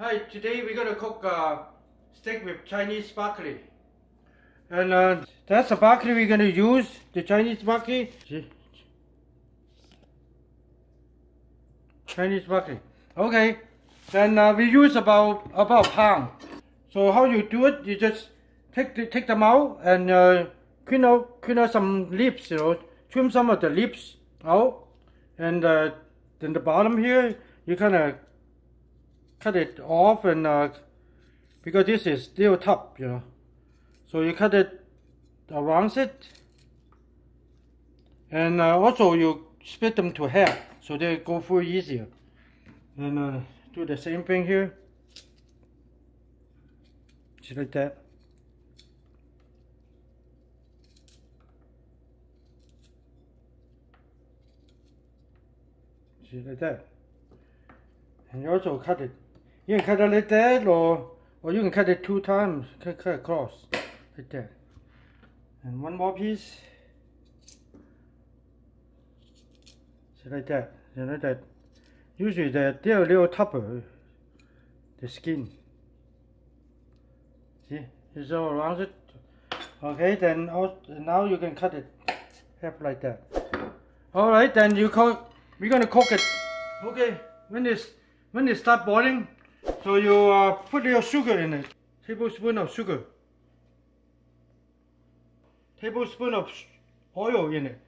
Hi, today we're going to cook steak with Chinese broccoli. And that's the broccoli we're going to use, the Chinese broccoli. Okay, then we use about a pound. So how you do it, you just take them out and clean out some leaves, trim some of the leaves out. And then the bottom here, you kind of cut it off, and because this is still top, so you cut it around it. And also you split them to half so they go through easier. And do the same thing here, just like that. Just like that. And you also cut it. You can cut it like that, or you can cut it two times, cut across, like that. And one more piece. Just like that, Usually they're a little tougher, the skin. See, it's all around it. Okay, then now you can cut it half like that. Alright, then we're gonna cook it. Okay, when it start boiling, so you put your sugar in it. Tablespoon of sugar. Tablespoon of oil in it.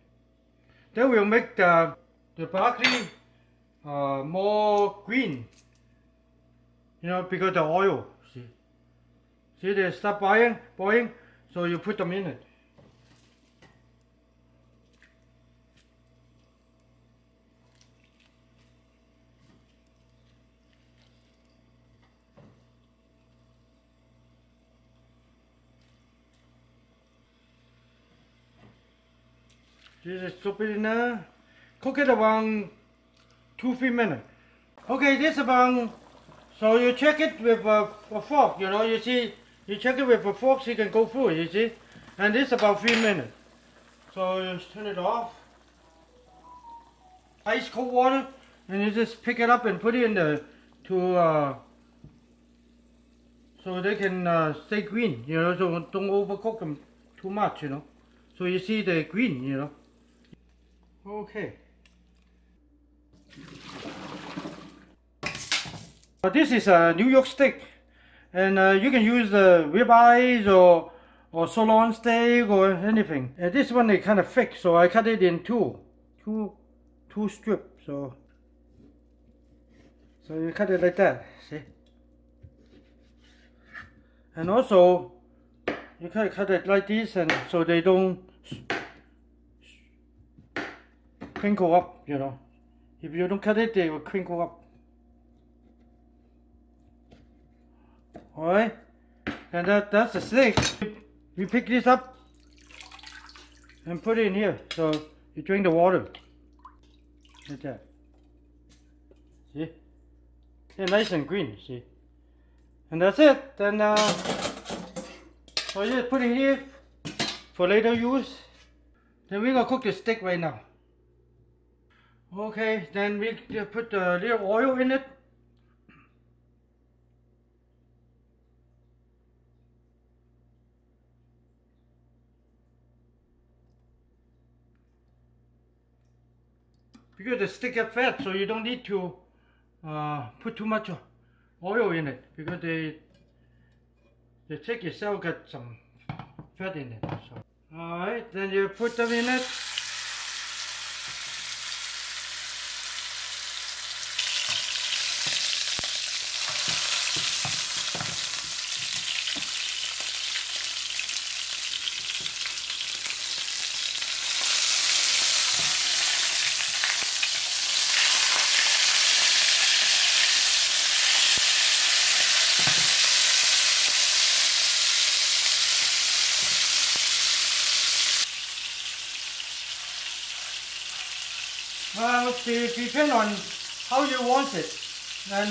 That will make the broccoli more green, because the oil. See, they start boiling, so you put them in it. This is so pretty now. Cook it around 2-3 minutes. Okay, this about, so you check it with a fork, you see, you check it with a fork so you can go through, and this about 3 minutes. So you turn it off. Ice cold water, and you just pick it up and put it in the, so they can stay green, so don't overcook them too much, So you see they're green, Okay. This is a New York steak, and you can use the ribeyes or sirloin steak or anything. And this one is kind of thick, so I cut it in two strips. So you cut it like that, see. And also you can cut it like this, and so they don't crinkle up, If you don't cut it, they will crinkle up. Alright, and that's the steak. You pick this up and put it in here. So you drink the water. Like that. See? They're nice and green, see? And that's it. Then so you just put it here for later use. Then we're gonna cook the steak right now. Okay, then we put a little oil in it. Because the steak is fat, so you don't need to put too much oil in it, because the steak itself got some fat in it. So. Alright, then you put them in it. Well, it depends on how you want it, and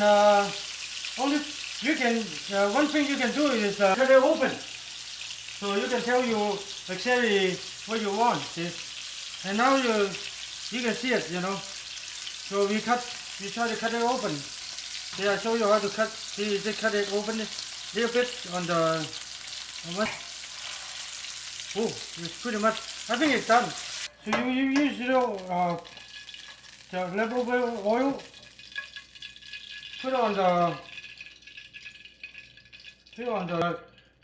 one thing you can do is cut it open, so you can tell you exactly what you want. See? And now you can see it, so we try to cut it open Here I show you how to cut. See, they cut it open a little bit on the. Oh, it's pretty much. I think it's done. So you use the leftover oil. Put it on the. Put it on the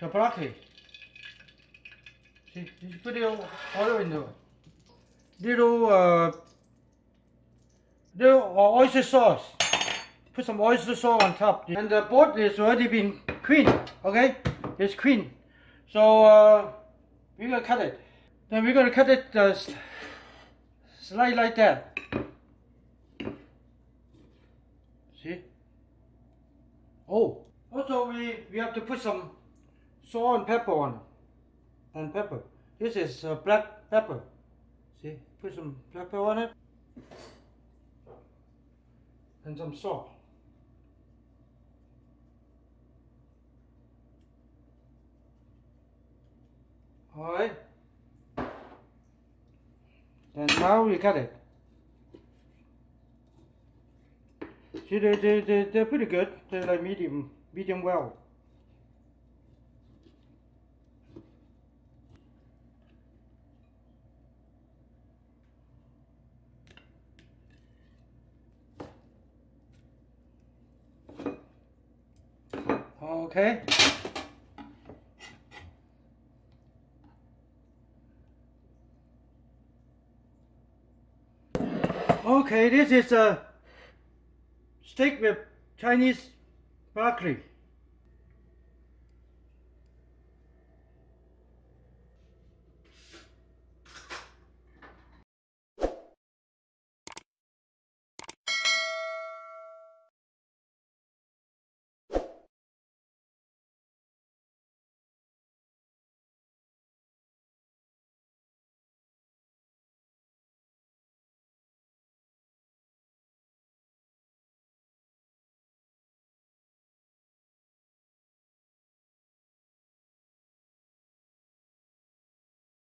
broccoli. See, you put the oil in the little oyster sauce. Put some oyster sauce on top, and the board is already been cleaned. Okay, it's clean. So we're gonna cut it. Then we're gonna cut it slice like that. See? Oh, also we have to put some salt and pepper on. And pepper. This is black pepper. See? Put some pepper on it. And some salt. Alright. And now we cut it. See, they're pretty good. They're like medium well. Okay. Okay, this is a steak with Chinese broccoli.